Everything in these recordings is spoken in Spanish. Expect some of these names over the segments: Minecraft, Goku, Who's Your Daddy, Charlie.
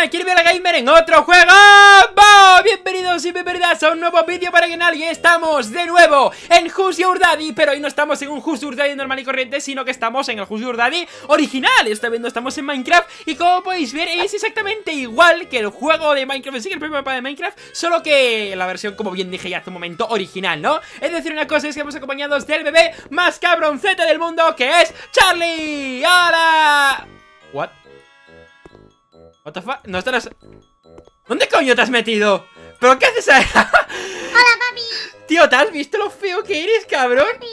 canal, quiero ver a la gamer en otro juego. ¡Vamos! Bienvenidos y bienvenidas a un nuevo vídeo para el canal. Y estamos de nuevo en Who's Your Daddy. Pero hoy no estamos en un Who's Your Daddy normal y corriente, sino que estamos en el Who's Your Daddy original. Esta vez no estamos en Minecraft. Y como podéis ver, es exactamente igual que el juego de Minecraft, sí, que el primer mapa de Minecraft, solo que la versión, como bien dije ya hace un momento, original, ¿no? Es decir, una cosa es que hemos acompañados del bebé más cabroncete del mundo, que es Charlie. ¡Hola! ¿What? What the fuck? No estarás... ¿Dónde coño te has metido? ¿Pero qué haces ahí? ¡Hola, papi! Tío, ¿te has visto lo feo que eres, cabrón? Papi,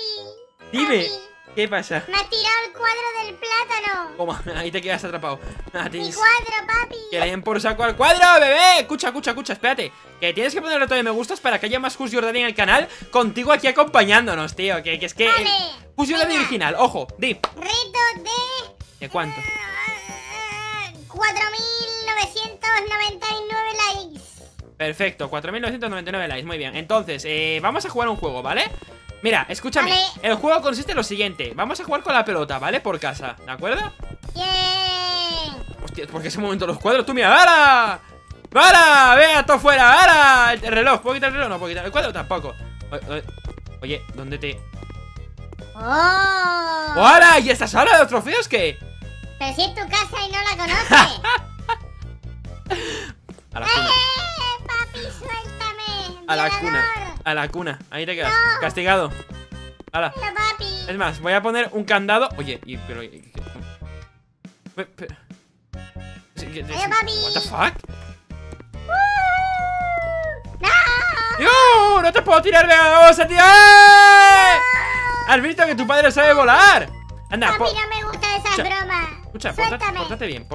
dime, papi, ¿qué pasa? Me has tirado el cuadro del plátano. ¿Cómo? Ahí te quedas atrapado. Mi cuadro, papi. Que le den por saco al cuadro, bebé. Escucha, escucha, escucha, espérate, que tienes que ponerle todo de me gustas para que haya más Who's Your Daddy en el canal, contigo aquí acompañándonos, tío. Que es que... Vale, Who's Your Daddy original, ojo, di. Reto de... ¿De cuánto? 4.999 likes. Perfecto, 4.999 likes, muy bien. Entonces, vamos a jugar un juego, ¿vale? Mira, escúchame, vale. El juego consiste en lo siguiente. Vamos a jugar con la pelota, ¿vale? Por casa, ¿de acuerdo? Yeah. Hostia, ¿por qué se mueven todos los cuadros? Tú mira, ¡hala! ¡Hala! ¡Vea, todo fuera! ¡Hala! El reloj, ¿puedo quitar el reloj? No puedo quitar el cuadro, tampoco. Oye, ¿dónde te...? ¡Oh! ¡Hala! ¿Y esta sala de los trofeos qué? Pero si es tu casa y no la conoces. A la cuna. Papi, suéltame. A la cuna. A la cuna. Ahí te quedas. No. Castigado. Hala. No, papi. Es más, voy a poner un candado. Oye, pero... papi. What the fuck? ¡No! ¡No te puedo tirar de la bolsa, tío! No. ¿Has visto que tu padre sabe volar? Anda, papi, no me gusta esa broma. Escucha, pórtate bien,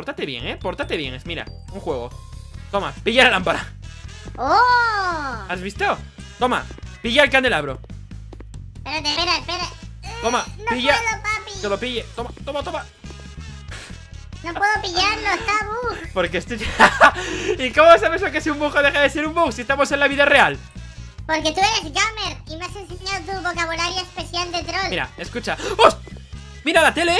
pórtate bien. Mira, un juego. Toma, pilla la lámpara. ¡Oh! ¿Has visto? Toma, pilla el candelabro. Espérate, espera, espera. Toma, no pilla. Puedo, papi. Que lo pille. Toma, toma, toma. No puedo pillarlo, está bug. Porque estoy... ¿Y cómo sabes lo que es un bug o deja de ser un bug si estamos en la vida real? Porque tú eres gamer y me has enseñado tu vocabulario especial de troll. Mira, escucha. ¡Oh! ¡Mira la tele!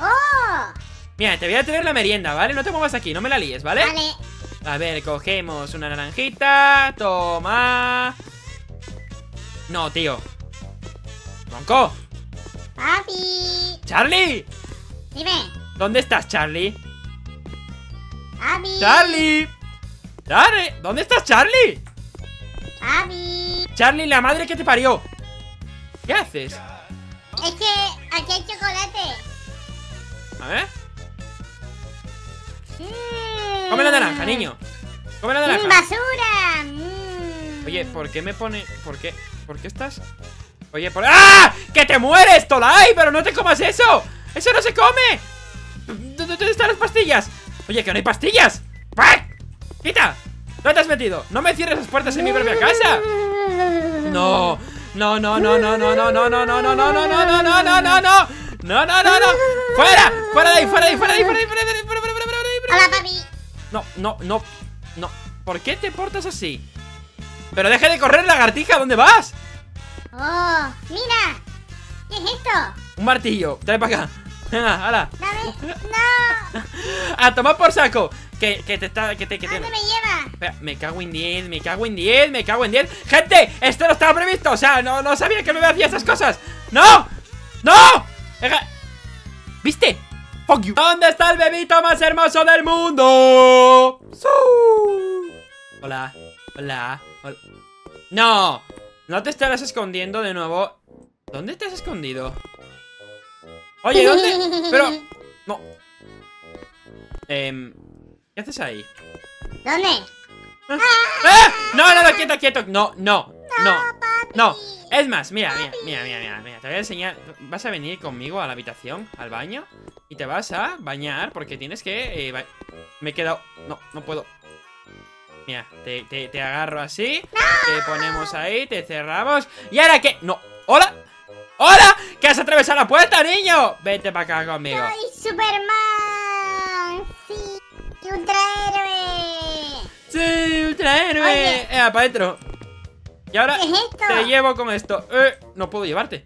¡Oh! Mira, te voy a traer la merienda, ¿vale? No te muevas aquí, no me la líes, ¿vale? Vale. A ver, cogemos una naranjita. Toma. No, tío. Bronco. Papi. ¡Charlie! Dime. ¿Dónde estás, Charlie? Papi. ¡Charlie! ¡Charlie! ¿Dónde estás, Charlie? Papi. Charlie, la madre que te parió. ¿Qué haces? Es que aquí hay chocolate. A ver. Come la naranja, niño. Come la naranja. ¡Basura! Oye, ¿por qué me pone...? ¿Por qué estás...? Oye, por... ¡Ah! ¡Que te mueres, Tolai! ¡Pero no te comas eso! ¡Eso no se come! ¿Dónde están las pastillas? Oye, que no hay pastillas. ¡Quita! ¿Dónde te has metido? No me cierres las puertas en mi propia casa. No. No, no, no, no, no, no, no, no, no, no, no, no, no, no, no, no, no. No, no, no, no. ¡Fuera! ¡Fuera de ahí! ¡Fuera de ahí! ¡Fuera de ahí! ¡Fuera de ahí! ¡Fuera de ahí! ¡Fuera de ahí! ¡Hola, papi! No, no, no, no. ¿Por qué te portas así? ¡Pero deja de correr, lagartija! ¿Dónde vas? ¡Oh! ¡Mira! ¿Qué es esto? Un martillo. Trae para acá. Venga, hala. ¡Dame! ¡No! ¡A tomar por saco! Que te está... ¿A dónde me lleva? Espera, me cago en 10, me cago en 10, me cago en 10. ¡Gente! ¡Esto no estaba previsto! O sea, no sabía que me hacía estas cosas. ¡No! ¡No! ¿Viste? Fuck you. ¿Dónde está el bebito más hermoso del mundo? Hola, hola, hola. No, no te estarás escondiendo de nuevo. ¿Dónde te has escondido? Oye, ¿dónde? Pero, no. ¿Qué haces ahí? ¿Dónde? No, no, no, quieto, quieto. No, no, no, no. Es más, mira, mira, mira, mira, mira, te voy a enseñar. Vas a venir conmigo a la habitación, al baño, y te vas a bañar porque tienes que... me he quedado... No, no puedo. Mira, te agarro así, te ponemos ahí, te cerramos. ¿Y ahora qué? No, hola. ¡Hola! ¿Qué has atravesado la puerta, niño? Vete para acá conmigo. Soy Superman. Sí, ultrahéroe. Sí, ultrahéroe. Para adentro. Y ahora ¿qué es esto? Te llevo con esto. No puedo llevarte.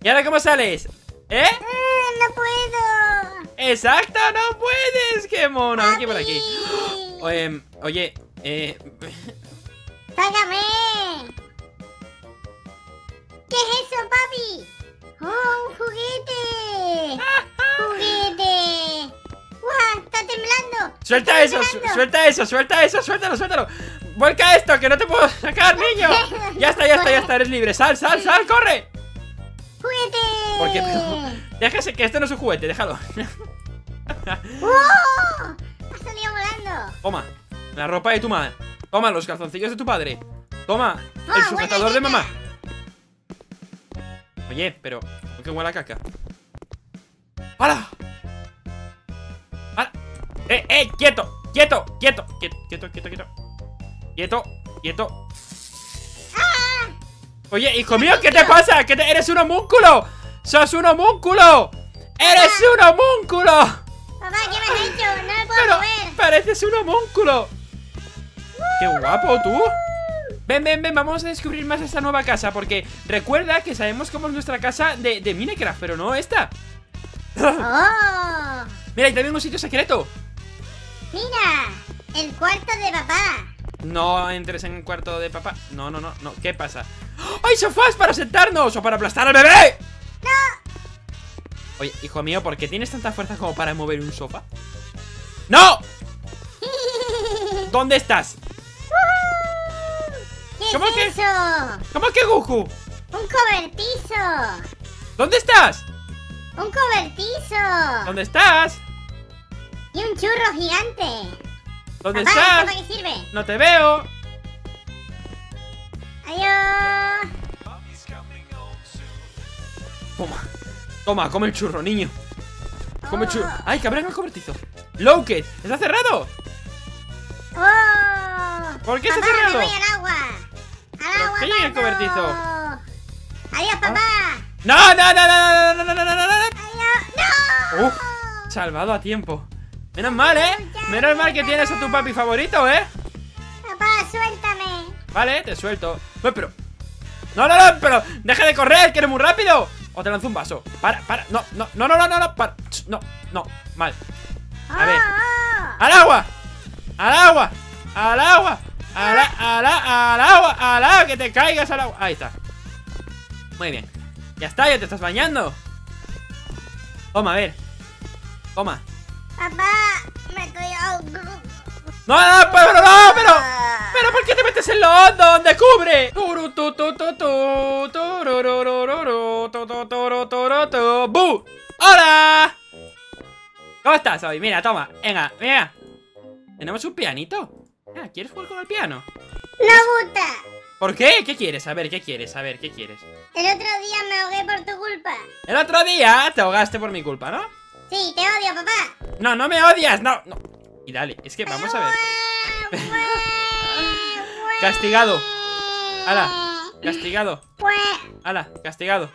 ¿Y ahora cómo sales? ¿Eh? No puedo. ¡Exacto! ¡No puedes! ¡Qué mono! Aquí por aquí. Oye, ¡sácame! ¿Qué es eso, papi? ¡Oh, un juguete! ¡Juguete! ¡Guau! ¡Está temblando! ¡Suelta eso! ¡Suelta eso! ¡Suelta eso! ¡Suéltalo! ¡Suéltalo! ¡Vuelca esto! ¡Que no te puedo sacar, niño! ¡Ya está, ya está, ya está! ¡Eres libre! ¡Sal, sal, sal! ¡Corre! ¡Juguete! ¿Por qué? Déjese, que esto no es un juguete, déjalo. ¡Wow! ¡Ha salido volando! Toma, la ropa de tu madre. Toma, los calzoncillos de tu padre. Toma, el sujetador de mamá. Oye, pero, ¿por qué huele a caca? ¡Hala! ¡Hala! ¡Quieto! ¡Quieto! ¡Quieto! ¡Quieto! ¡Quieto! ¡Quieto! ¡Quieto! ¡Quieto! Oye, hijo mío, ¿qué te pasa? ¿Qué te... ¡Eres un homúnculo! ¡Sos un homúnculo! ¡Eres un homúnculo! Papá, ¿qué me has hecho? No me puedo mover. ¡Pareces un homúnculo! ¡Qué guapo, tú! Ven, ven, ven, vamos a descubrir más esta nueva casa. Porque recuerda que sabemos cómo es nuestra casa de Minecraft, pero no esta. Oh. Mira, y también un sitio secreto. Mira, el cuarto de papá. No entres en el cuarto de papá. No, no, no, no, ¿qué pasa? ¡Hay sofás para sentarnos o para aplastar al bebé! ¡No! Oye, hijo mío, ¿por qué tienes tanta fuerza como para mover un sofá? ¡No! ¿Dónde estás? ¿Cómo es que eso? ¿Cómo que Goku? Un cobertizo. ¿Dónde estás? Un cobertizo. ¿Dónde estás? Y un churro gigante. ¿Dónde estás? ¿Para qué sirve? No te veo. Adiós. Toma, toma, come el churro, niño. Come el churro. Ay, que abran el cobertizo. Locket, está cerrado. ¿Por qué papá, está cerrado? Me voy al agua. ¿Qué hay en el cobertizo? Adiós, papá. No, no, no, no, no, no, no, no, no, no. Adiós. No. Salvado a tiempo. Menos mal, ¿eh? Menos mal que tienes a tu papi favorito, ¿eh? Papá, suéltame. Vale, te suelto. No, pero... No, no, no, pero... Deja de correr, que eres muy rápido. O te lanzo un vaso. Para. No, no, no, no, no, no, no. Para. No, no, mal. A ver. ¡Al agua! ¡Al agua! ¡Al agua! ¡Al agua! ¡Al agua! ¡Que te caigas al agua! Ahí está. Muy bien. Ya está, ya te estás bañando. Toma, a ver. Toma. Papá, me estoy... No, no, pero ¿por qué te metes en lo hondo donde cubre? ¡Bu! ¡Hola! ¿Cómo estás hoy? Mira, toma, venga, venga. ¿Tenemos un pianito? Ah, ¿quieres jugar con el piano? ¡No gusta! ¿Por qué? ¿Qué quieres? A ver, ¿qué quieres? A ver, ¿qué quieres? El otro día me ahogué por tu culpa. El otro día te ahogaste por mi culpa, ¿no? Sí, te odio, papá. No, no me odias, no, no. Y dale, es que vamos a ver. Castigado. Ala, castigado. Ala, castigado.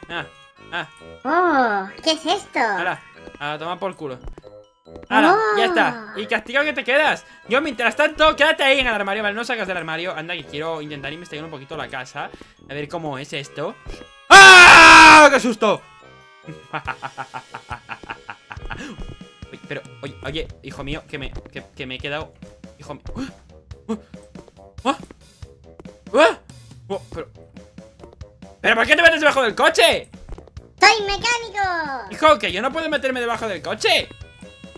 ¿Qué es esto? Ala, a tomar por culo. Ala, ya está. Y castigado que te quedas. Yo, mientras tanto, quédate ahí en el armario. Vale, no sacas del armario. Anda, que quiero intentar investigar un poquito la casa. A ver cómo es esto. ¡Ah! ¡Qué susto! Pero, oye, oye, hijo mío, que me he quedado. Hijo mío. Pero ¿por qué te metes debajo del coche? ¡Soy mecánico! Hijo, que yo no puedo meterme debajo del coche.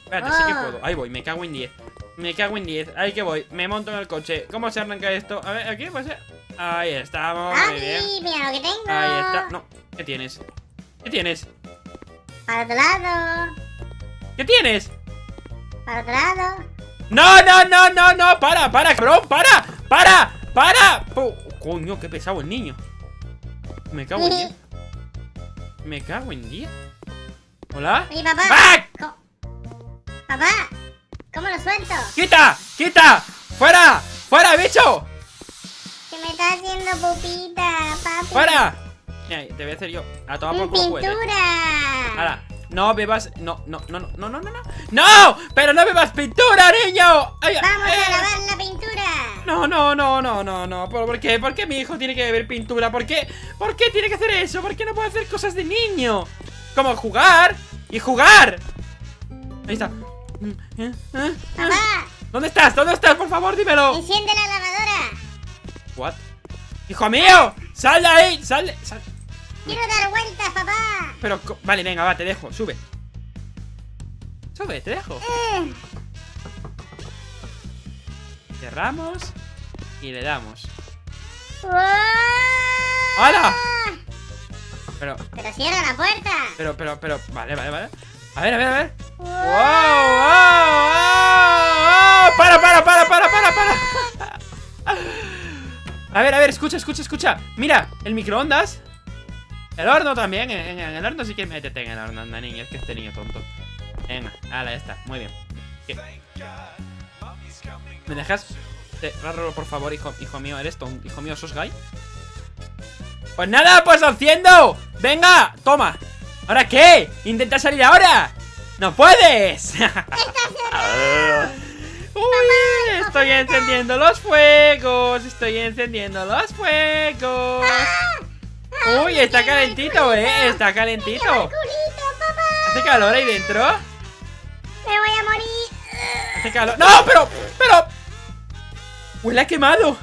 Espérate, sí que puedo. Ahí voy, me cago en 10. Me cago en 10, ahí que voy. Me monto en el coche. ¿Cómo se arranca esto? A ver, aquí puede ser. Ahí estamos. Muy bien. Mira lo que tengo. Ahí está. No, ¿qué tienes? ¿Qué tienes? Para otro lado. ¿Qué tienes? Para otro lado. No, no, no, no, no. Para, cabrón, para. Coño, qué pesado el niño. Me cago en 10. Me cago en 10. ¿Hola? Oye, papá. ¡Back! Papá, ¿cómo lo suelto? ¡Quita! ¡Quita! ¡Fuera! ¡Fuera, bicho! Se me está haciendo pupita, papi. ¡Fuera! Mira, te voy a hacer yo. A tomar por culo. ¡Pintura! No bebas. No, no, no, no, no, no, no. ¡No! ¡Pero no bebas pintura, niño! ¡Ay, vamos a lavar la pintura! No, no, no, no, no, no. ¿Por qué? ¿Por qué mi hijo tiene que beber pintura? ¿Por qué? ¿Por qué tiene que hacer eso? ¿Por qué no puede hacer cosas de niño? Como jugar y jugar. Ahí está. ¡Papá! ¿Dónde estás? ¿Dónde estás? Por favor, dímelo. Enciende la lavadora. ¿What? ¡Hijo mío! ¡Sal de ahí! ¡Sal! ¡Sal! ¡Quiero dar vueltas, papá! Pero... Vale, venga, va, te dejo. Sube. Sube, te dejo. Cerramos. Y le damos. ¡Hala! Pero... ¡Pero cierra la puerta! Pero... Vale. A ver. ¡Wow! ¡Wow! ¡Para! A ver, escucha. Mira, el microondas. El horno también. En el horno sí que métete en el horno, anda, niño. Es que este niño tonto. Venga, ala, ya está. Muy bien. ¿Qué? ¿Me dejas? Raro, por favor, hijo mío. ¿Eres tonto? Hijo mío, ¿sos gay? Pues nada, pues lo enciendo. Venga, toma. ¿Ahora qué? Intenta salir ahora. ¡No puedes! ¡Uy! Estoy encendiendo los fuegos. Uy, está calentito, está calentito. ¿Hace calor ahí dentro? Me voy a morir. Hace calor. ¡No! Pero. Uy, la he quemado.